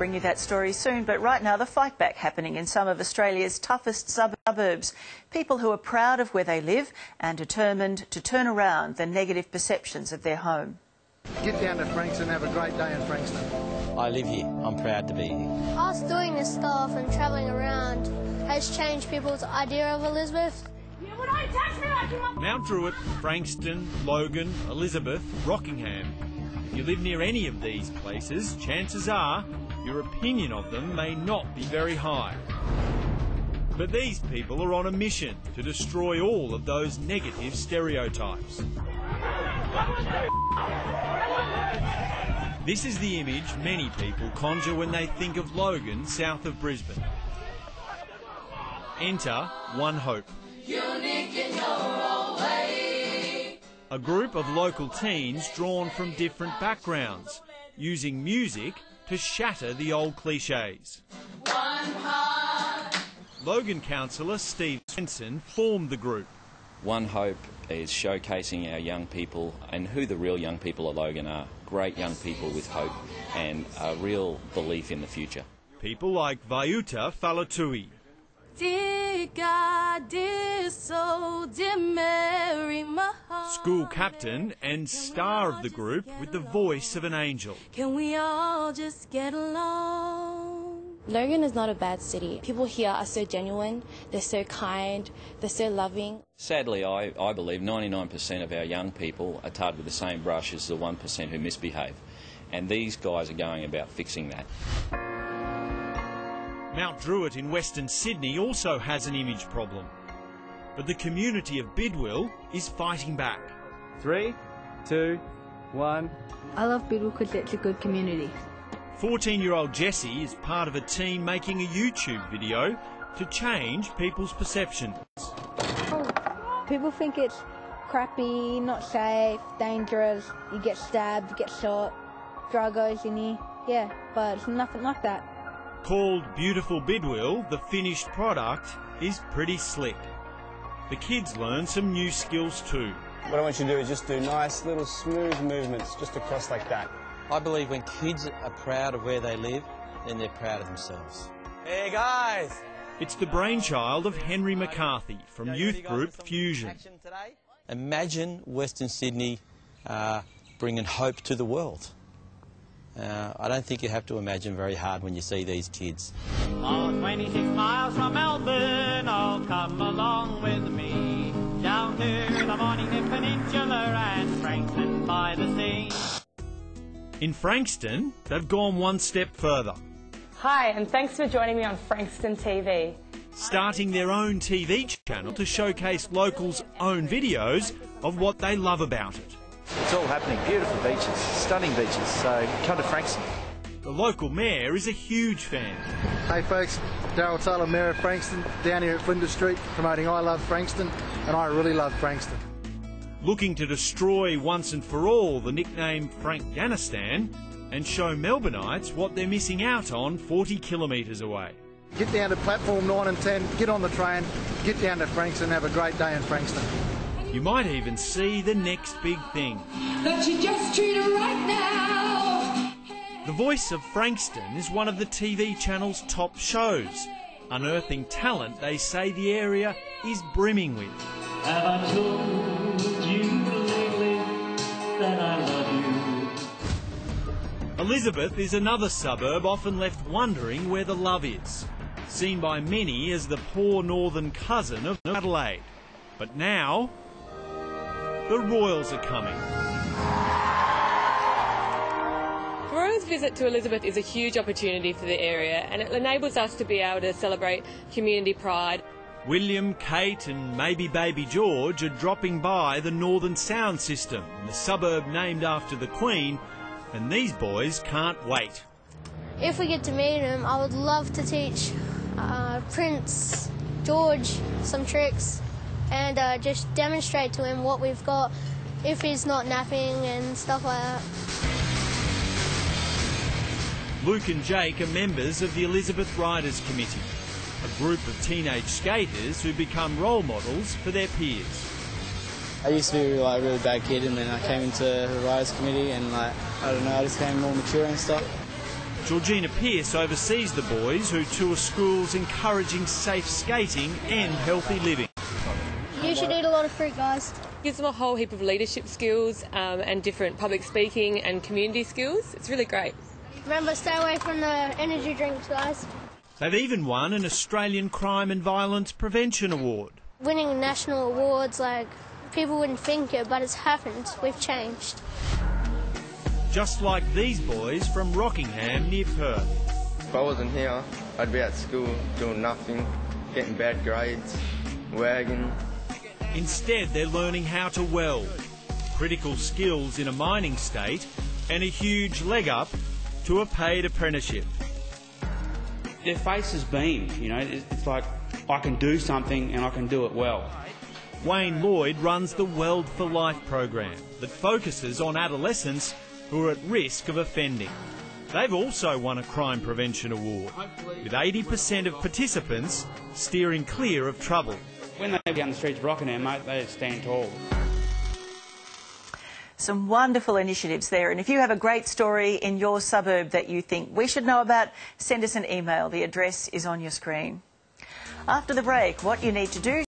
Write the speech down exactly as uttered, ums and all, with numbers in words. bring you that story soon, but right now the fight back happening in some of Australia's toughest suburbs. People who are proud of where they live and determined to turn around the negative perceptions of their home. Get down to Frankston and have a great day in Frankston. I live here. I'm proud to be here. Us doing this stuff and travelling around has changed people's idea of Elizabeth. Mount Druitt, Frankston, Logan, Elizabeth, Rockingham. If you live near any of these places, chances are your opinion of them may not be very high. But these people are on a mission to destroy all of those negative stereotypes. This is the image many people conjure when they think of Logan, south of Brisbane. Enter One Hope. Unique in your own way. A group of local teens drawn from different backgrounds, using music to shatter the old clichés. Logan councillor Steve Benson formed the group. One Hope is showcasing our young people and who the real young people of Logan are. Great young people with hope and a real belief in the future. People like Va'uta Falatui. Dear God, dear soul, dear Mary, my heart. School captain and star of the group with the voice of an angel. Can we all just get along? Logan is not a bad city. People here are so genuine, they're so kind, they're so loving. Sadly, I, I believe ninety-nine percent of our young people are tarred with the same brush as the one percent who misbehave. And these guys are going about fixing that. Mount Druitt in Western Sydney also has an image problem. But the community of Bidwill is fighting back. Three, two, one. I love Bidwill because it's a good community. fourteen-year-old Jessie is part of a team making a YouTube video to change people's perceptions. Oh, people think it's crappy, not safe, dangerous, you get stabbed, you get shot, drug goes in here. Yeah, but it's nothing like that. Called Beautiful Bidwill, the finished product is pretty slick. The kids learn some new skills too. What I want you to do is just do nice little smooth movements just across like that. I believe when kids are proud of where they live, then they're proud of themselves. Hey guys! It's the brainchild of Henry McCarthy from youth group Fusion. Imagine Western Sydney uh, bringing hope to the world. Uh, I don't think you have to imagine very hard when you see these kids. Oh, twenty-six miles from Melbourne, oh, come along with me. Down to the Mornington Peninsula and Frankston by the sea. In Frankston, they've gone one step further. Hi, and thanks for joining me on Frankston T V. Starting their own T V channel to showcase locals' own videos of what they love about it. It's all happening. Beautiful beaches, stunning beaches, so come to Frankston. The local mayor is a huge fan. Hey folks, Daryl Taylor, Mayor of Frankston, down here at Flinders Street, promoting I Love Frankston, and I really love Frankston. Looking to destroy once and for all the nickname Frankganistan and show Melbourneites what they're missing out on forty kilometres away. Get down to platform nine and ten, get on the train, get down to Frankston, have a great day in Frankston. You might even see the next big thing. Don't you just treat her right now. The Voice of Frankston is one of the T V channel's top shows, unearthing talent they say the area is brimming with. Have I told you lately that I love you? Elizabeth is another suburb often left wondering where the love is, seen by many as the poor northern cousin of Adelaide. But now, the Royals are coming. The Royals' visit to Elizabeth is a huge opportunity for the area, and it enables us to be able to celebrate community pride. William, Kate and maybe baby George are dropping by the Northern Sound System, the suburb named after the Queen, and these boys can't wait. If we get to meet him, I would love to teach uh, Prince George some tricks. And uh, just demonstrate to him what we've got if he's not napping and stuff like that. Luke and Jake are members of the Elizabeth Riders Committee, a group of teenage skaters who become role models for their peers. I used to be like a really bad kid, and then I came into the Riders Committee and, like, I don't know, I just became more mature and stuff. Georgina Pierce oversees the boys who tour schools encouraging safe skating and healthy living. You should eat a lot of fruit, guys. Gives them a whole heap of leadership skills um, and different public speaking and community skills. It's really great. Remember, stay away from the energy drinks, guys. They've even won an Australian Crime and Violence Prevention Award. Winning national awards, like, people wouldn't think it, but it's happened. We've changed. Just like these boys from Rockingham near Perth. If I wasn't here, I'd be at school doing nothing, getting bad grades, wagging. Instead, they're learning how to weld, critical skills in a mining state, and a huge leg up to a paid apprenticeship. Their faces beam, you know, it's like, I can do something and I can do it well. Wayne Lloyd runs the Weld for Life program that focuses on adolescents who are at risk of offending. They've also won a Crime Prevention Award, with eighty percent of participants steering clear of trouble. When they get on the streets of Rockingham, mate, they stand tall. Some wonderful initiatives there. And if you have a great story in your suburb that you think we should know about, send us an email. The address is on your screen. After the break, what you need to do